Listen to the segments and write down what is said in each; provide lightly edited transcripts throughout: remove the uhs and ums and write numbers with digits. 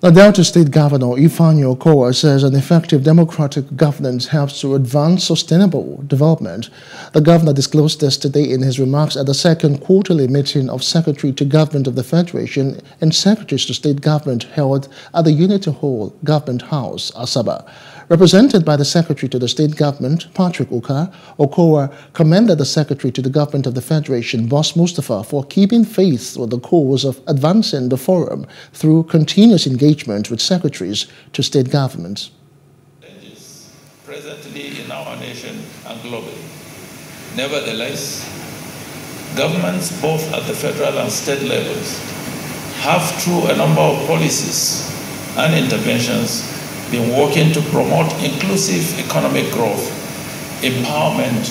The Delta State Governor, Ifeanyi Okowa, says an effective democratic governance helps to advance sustainable development. The governor disclosed this today in his remarks at the second quarterly meeting of Secretary to Government of the Federation and Secretaries to State Government held at the Unity Hall Government House, Asaba. Represented by the Secretary to the State Government, Patrick Oka, Okowa commended the Secretary to the Government of the Federation, Boss Mustapha, for keeping faith with the cause of advancing the forum through continuous engagement with secretaries to state governments. Presently in our nation and globally. Nevertheless, governments both at the federal and state levels have, through a number of policies and interventions, been working to promote inclusive economic growth, empowerment,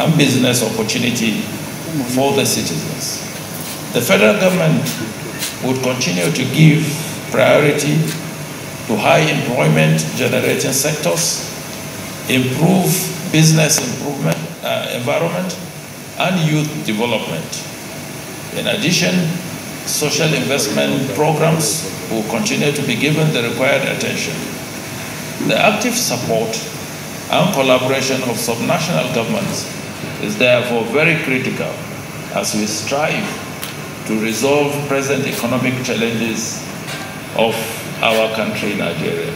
and business opportunity for the citizens. The federal government would continue to give priority to high employment-generating sectors, improve business environment, and youth development. In addition, social investment programs will continue to be given the required attention. The active support and collaboration of subnational governments is therefore very critical as we strive to resolve present economic challenges of our country, Nigeria.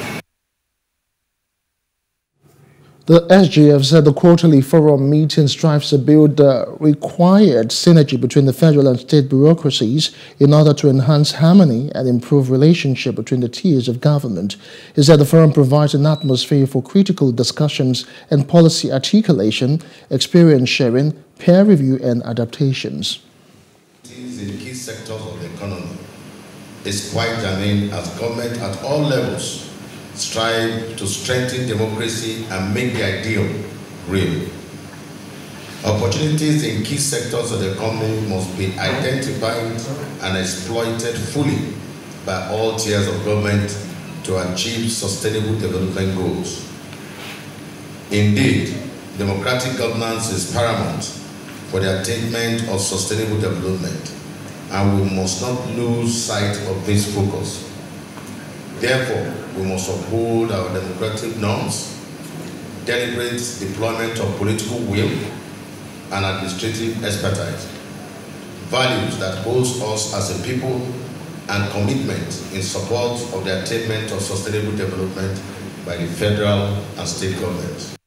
The SGF said the quarterly forum meeting strives to build the required synergy between the federal and state bureaucracies in order to enhance harmony and improve relationship between the tiers of government. He said the forum provides an atmosphere for critical discussions and policy articulation, experience sharing, peer review and adaptations. In key sectors of the economy is quite germane as government at all levels strive to strengthen democracy and make the ideal real. Opportunities in key sectors of the economy must be identified and exploited fully by all tiers of government to achieve sustainable development goals. Indeed, democratic governance is paramount for the attainment of sustainable development, and we must not lose sight of this focus. Therefore, we must uphold our democratic norms, deliberate deployment of political will and administrative expertise, values that holds us as a people, and commitment in support of the attainment of sustainable development by the federal and state governments.